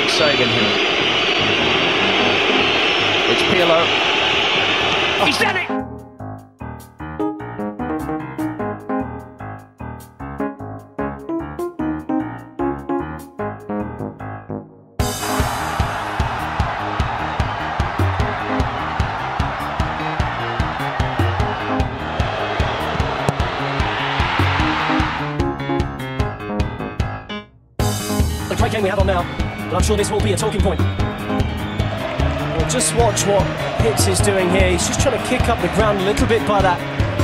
Alex Sagan here. It's Pirlo. Oh. He's done it! Great game we have on now, but I'm sure this will be a talking point. Well, just watch what Hicks is doing here. He's just trying to kick up the ground a little bit by that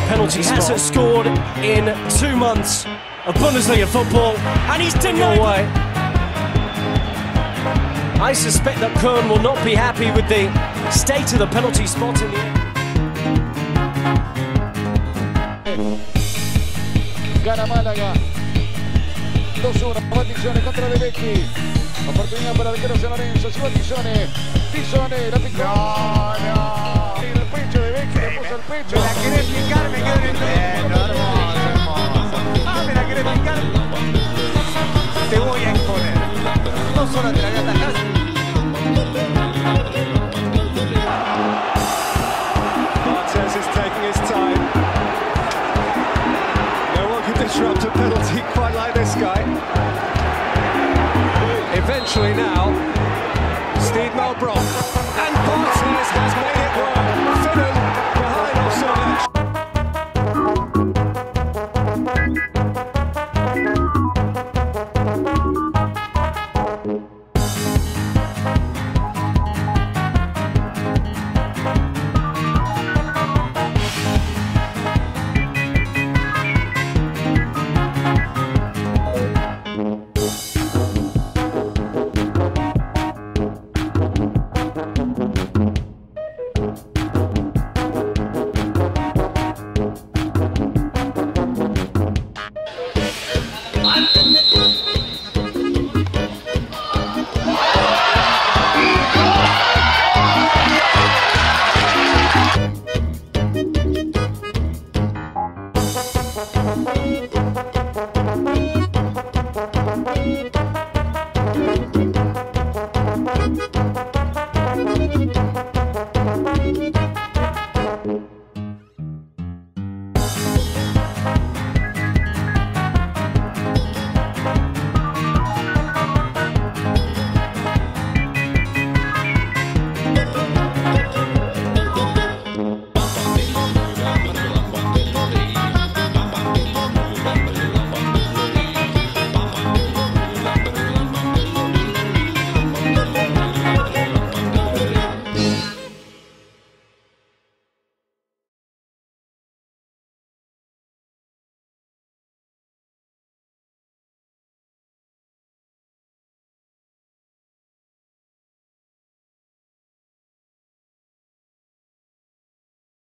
penalty spot. He hasn't scored in 2 months of Bundesliga football, and he's denied it. I suspect that Köln will not be happy with the state of the penalty spot in the end. Gana Málaga. 2-1, Battisone contro De Vecchi, opportunità per l'archero San Lorenzo, su Battisone, Battisone, la piccola, no, il peggio De Vecchi, le puso il peggio, me la quiere picar, me quedo dentro, ah, me la quiere picar, te voy a imponer, no solo te la voy a atajar. Martens is taking his time. Disrupt a penalty quite like this guy. Eventually now, Steve Malbrock and Bartels has made it work. Finnan behind Offside.